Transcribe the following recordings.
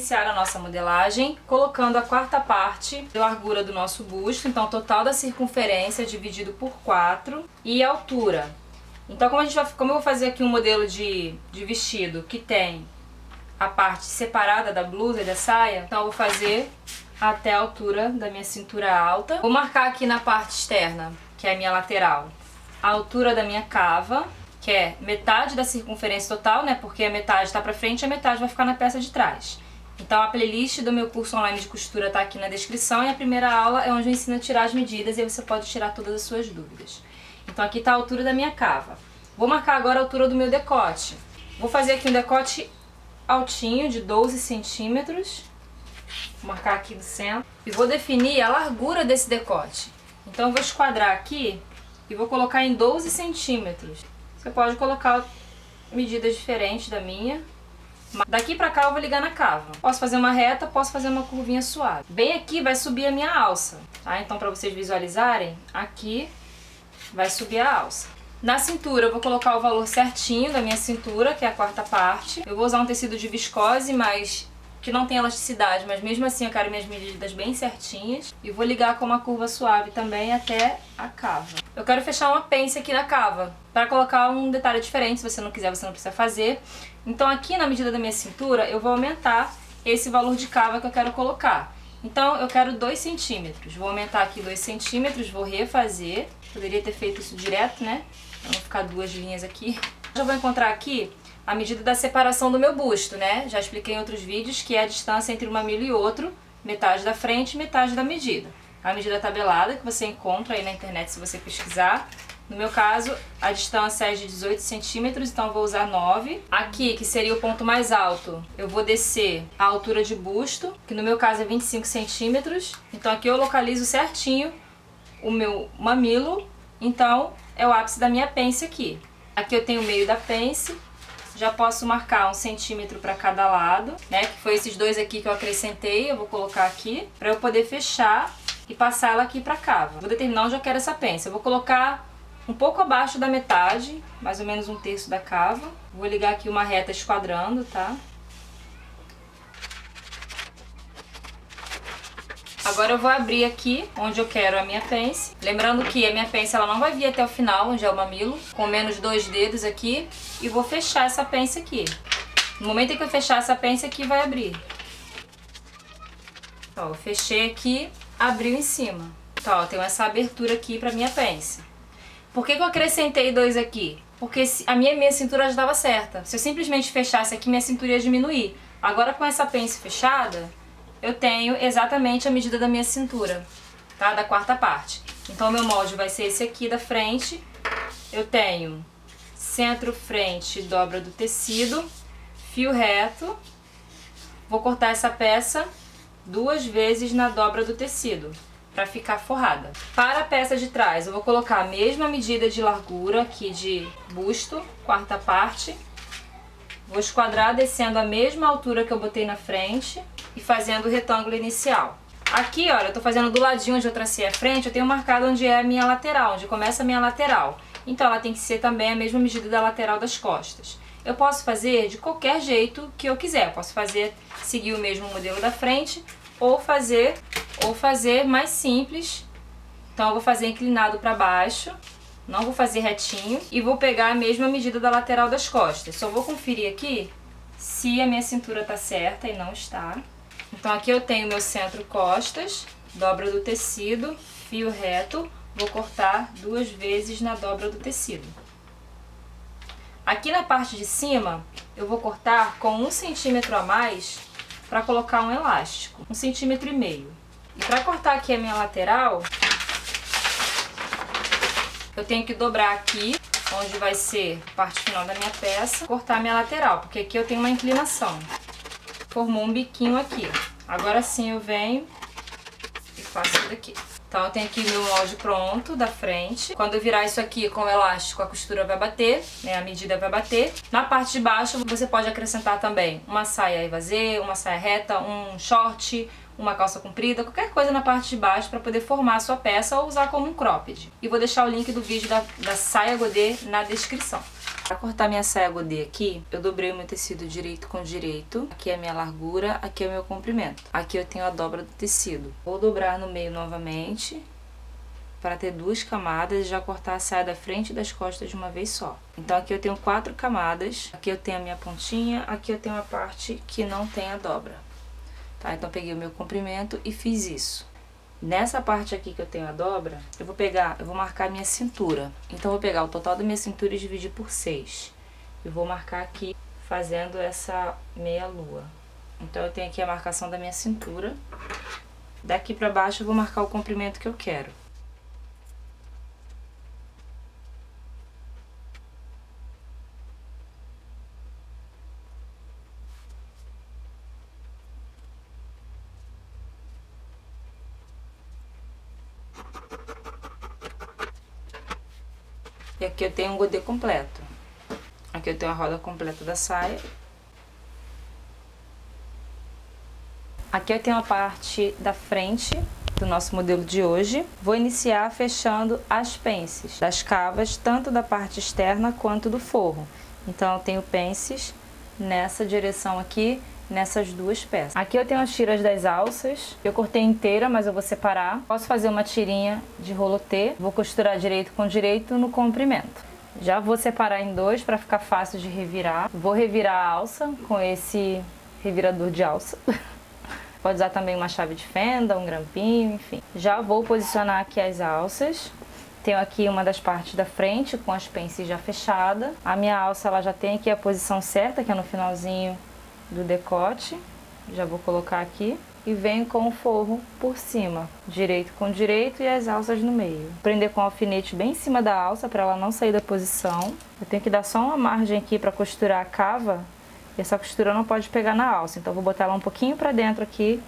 iniciar a nossa modelagem colocando a quarta parte de largura do nosso busto, então o total da circunferência dividido por 4 e a altura. Então como eu vou fazer aqui um modelo de vestido que tem a parte separada da blusa e da saia, então eu vou fazer até a altura da minha cintura alta. Vou marcar aqui na parte externa, que é a minha lateral, a altura da minha cava, que é metade da circunferência total, né? Porque a metade está para frente e a metade vai ficar na peça de trás. Então a playlist do meu curso online de costura está aqui na descrição, e a primeira aula é onde eu ensino a tirar as medidas e aí você pode tirar todas as suas dúvidas. Então aqui está a altura da minha cava. Vou marcar agora a altura do meu decote. Vou fazer aqui um decote altinho de 12 centímetros. Vou marcar aqui no centro e vou definir a largura desse decote. Então eu vou esquadrar aqui e vou colocar em 12 centímetros. Você pode colocar medidas diferentes da minha. Daqui pra cá eu vou ligar na cava. Posso fazer uma reta, posso fazer uma curvinha suave. Bem aqui vai subir a minha alça, tá? Então pra vocês visualizarem, aqui vai subir a alça. Na cintura eu vou colocar o valor certinho da minha cintura, que é a quarta parte. Eu vou usar um tecido de viscose, mas que não tem elasticidade, mas mesmo assim eu quero minhas medidas bem certinhas. E vou ligar com uma curva suave também até a cava. Eu quero fechar uma pence aqui na cava. Para colocar um detalhe diferente, se você não quiser, você não precisa fazer. Então aqui na medida da minha cintura, eu vou aumentar esse valor de cava que eu quero colocar. Então eu quero 2 centímetros. Vou aumentar aqui 2 centímetros, vou refazer. Poderia ter feito isso direto, né? Pra não ficar duas linhas aqui. Já vou encontrar aqui a medida da separação do meu busto, né? Já expliquei em outros vídeos que é a distância entre um mamilo e outro, metade da frente e metade da medida. A medida tabelada que você encontra aí na internet se você pesquisar. No meu caso, a distância é de 18 centímetros, então eu vou usar 9. Aqui, que seria o ponto mais alto, eu vou descer a altura de busto, que no meu caso é 25 centímetros. Então aqui eu localizo certinho o meu mamilo, então é o ápice da minha pence aqui. Aqui eu tenho o meio da pence. Já posso marcar 1 centímetro para cada lado, né? Que foi esses dois aqui que eu acrescentei, eu vou colocar aqui para eu poder fechar e passar ela aqui para cava. Vou determinar onde eu quero essa pence. Eu vou colocar um pouco abaixo da metade, mais ou menos 1/3 da cava. Vou ligar aqui uma reta esquadrando, tá? Agora eu vou abrir aqui onde eu quero a minha pence. Lembrando que a minha pence ela não vai vir até o final, onde é o mamilo. Com menos 2 dedos aqui. E vou fechar essa pence aqui. No momento em que eu fechar essa pence aqui, vai abrir. Ó, eu fechei aqui, abriu em cima. Então, ó, tenho essa abertura aqui pra minha pence. Por que que eu acrescentei 2 aqui? Porque a minha cintura já estava certa. Se eu simplesmente fechasse aqui, minha cintura ia diminuir. Agora com essa pence fechada, eu tenho exatamente a medida da minha cintura, tá? Da quarta parte. Então, meu molde vai ser esse aqui da frente. Eu tenho centro, frente, dobra do tecido, fio reto. Vou cortar essa peça 2 vezes na dobra do tecido, pra ficar forrada. Para a peça de trás, eu vou colocar a mesma medida de largura aqui de busto, quarta parte. Vou esquadrar descendo a mesma altura que eu botei na frente e fazendo o retângulo inicial. Aqui, olha, eu tô fazendo do ladinho onde eu tracei a frente, eu tenho marcado onde é a minha lateral, onde começa a minha lateral. Então ela tem que ser também a mesma medida da lateral das costas. Eu posso fazer de qualquer jeito que eu quiser. Eu posso fazer, seguir o mesmo modelo da frente ou fazer mais simples. Então eu vou fazer inclinado para baixo, não vou fazer retinho e vou pegar a mesma medida da lateral das costas. Só vou conferir aqui se a minha cintura tá certa e não está. Então aqui eu tenho meu centro costas, dobra do tecido, fio reto. Vou cortar 2 vezes na dobra do tecido. Aqui na parte de cima, eu vou cortar com 1 centímetro a mais para colocar um elástico, 1,5 centímetros. E para cortar aqui a minha lateral, eu tenho que dobrar aqui, onde vai ser a parte final da minha peça, cortar a minha lateral, porque aqui eu tenho uma inclinação. Formou um biquinho aqui. Agora sim eu venho e faço isso daqui. Então eu tenho aqui meu molde pronto da frente. Quando eu virar isso aqui com o elástico, a costura vai bater, né? A medida vai bater. Na parte de baixo você pode acrescentar também uma saia evasê, uma saia reta, um short, uma calça comprida, qualquer coisa na parte de baixo para poder formar a sua peça ou usar como um cropped. E vou deixar o link do vídeo da saia godê na descrição. Pra cortar minha saia godê aqui, eu dobrei o meu tecido direito com direito. Aqui é a minha largura, aqui é o meu comprimento. Aqui eu tenho a dobra do tecido. Vou dobrar no meio novamente, para ter duas camadas e já cortar a saia da frente e das costas de uma vez só. Então aqui eu tenho 4 camadas, aqui eu tenho a minha pontinha, aqui eu tenho a parte que não tem a dobra. Tá? Então peguei o meu comprimento e fiz isso. Nessa parte aqui que eu tenho a dobra, eu vou marcar a minha cintura. Então eu vou pegar o total da minha cintura e dividir por 6. E vou marcar aqui fazendo essa meia lua. Então eu tenho aqui a marcação da minha cintura. Daqui pra baixo eu vou marcar o comprimento que eu quero. E aqui eu tenho um godê completo. Aqui eu tenho a roda completa da saia. Aqui eu tenho a parte da frente do nosso modelo de hoje. Vou iniciar fechando as pences das cavas, tanto da parte externa quanto do forro. Então eu tenho pences nessa direção aqui, nessas duas peças. Aqui eu tenho as tiras das alças, eu cortei inteira, mas eu vou separar. Posso fazer uma tirinha de rolotê, vou costurar direito com direito no comprimento. Já vou separar em dois para ficar fácil de revirar. Vou revirar a alça com esse revirador de alça. Pode usar também uma chave de fenda, um grampinho, enfim. Já vou posicionar aqui as alças. Tenho aqui uma das partes da frente com as pences já fechada. A minha alça ela já tem aqui a posição certa, que é no finalzinho do decote, já vou colocar aqui, e venho com o forro por cima, direito com direito e as alças no meio. Prender com o alfinete bem em cima da alça para ela não sair da posição. Eu tenho que dar só uma margem aqui para costurar a cava, e essa costura não pode pegar na alça, então vou botar ela um pouquinho para dentro aqui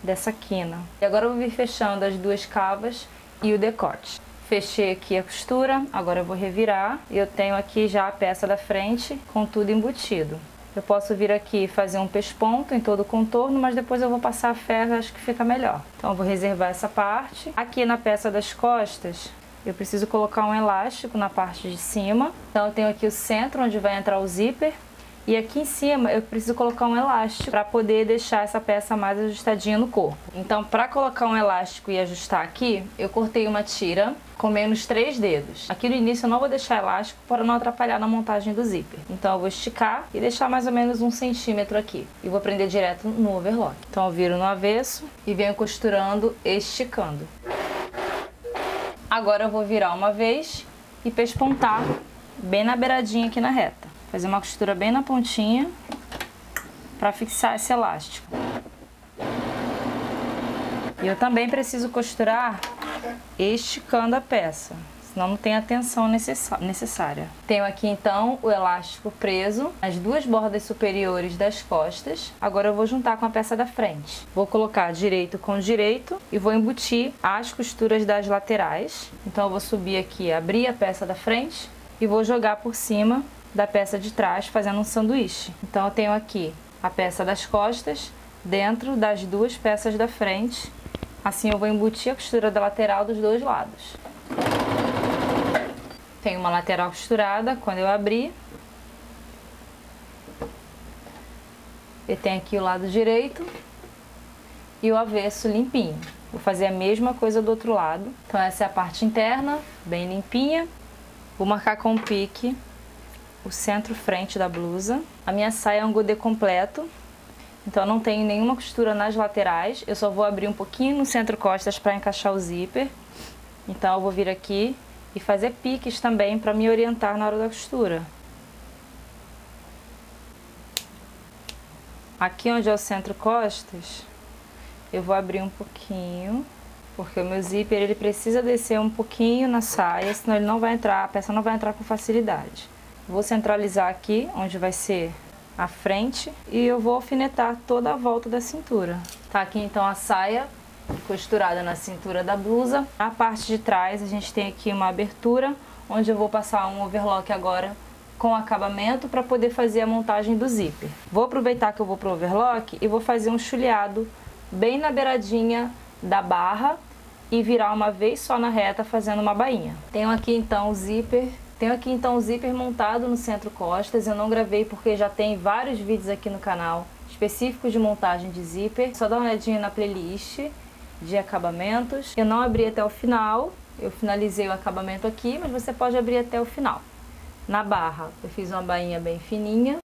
dessa quina. E agora eu vou vir fechando as duas cavas e o decote. Fechei aqui a costura, agora eu vou revirar, e eu tenho aqui já a peça da frente com tudo embutido. Eu posso vir aqui e fazer um pesponto em todo o contorno, mas depois eu vou passar a ferro, acho que fica melhor. Então eu vou reservar essa parte. Aqui na peça das costas, eu preciso colocar um elástico na parte de cima. Então eu tenho aqui o centro, onde vai entrar o zíper. E aqui em cima eu preciso colocar um elástico para poder deixar essa peça mais ajustadinha no corpo. Então para colocar um elástico e ajustar aqui, eu cortei uma tira com menos 3 dedos. Aqui no início eu não vou deixar elástico para não atrapalhar na montagem do zíper. Então eu vou esticar e deixar mais ou menos 1 centímetro aqui. E vou prender direto no overlock. Então eu viro no avesso e venho costurando, esticando. Agora eu vou virar uma vez e pespontar bem na beiradinha aqui na reta. Fazer uma costura bem na pontinha para fixar esse elástico. E eu também preciso costurar esticando a peça, senão não tem a tensão necessária. Tenho aqui então o elástico preso nas duas bordas superiores das costas. Agora eu vou juntar com a peça da frente. Vou colocar direito com direito e vou embutir as costuras das laterais. Então eu vou subir aqui, abrir a peça da frente e vou jogar por cima da peça de trás, fazendo um sanduíche. Então eu tenho aqui a peça das costas dentro das duas peças da frente. Assim eu vou embutir a costura da lateral dos dois lados. Tenho uma lateral costurada, quando eu abrir, eu tenho aqui o lado direito e o avesso limpinho. Vou fazer a mesma coisa do outro lado. Então essa é a parte interna, bem limpinha. Vou marcar com um pique o centro-frente da blusa. A minha saia é um godê completo, então eu não tenho nenhuma costura nas laterais, eu só vou abrir um pouquinho no centro-costas para encaixar o zíper. Então eu vou vir aqui e fazer piques também para me orientar na hora da costura. Aqui onde é o centro-costas, eu vou abrir um pouquinho, porque o meu zíper ele precisa descer um pouquinho na saia, senão ele não vai entrar, a peça não vai entrar com facilidade. Vou centralizar aqui, onde vai ser a frente, e eu vou alfinetar toda a volta da cintura. Tá aqui então a saia costurada na cintura da blusa. Na parte de trás a gente tem aqui uma abertura, onde eu vou passar um overlock agora com acabamento para poder fazer a montagem do zíper. Vou aproveitar que eu vou pro overlock e vou fazer um chuleado bem na beiradinha da barra e virar uma vez só na reta fazendo uma bainha. Tenho aqui então o zíper Tenho aqui então o zíper montado no centro costas. Eu não gravei porque já tem vários vídeos aqui no canal específicos de montagem de zíper. Só dá uma olhadinha na playlist de acabamentos. Eu não abri até o final, eu finalizei o acabamento aqui, mas você pode abrir até o final. Na barra eu fiz uma bainha bem fininha.